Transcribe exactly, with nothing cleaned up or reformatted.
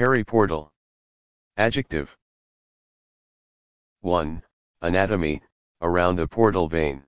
Periportal. Adjective. one. Anatomy, around the portal vein.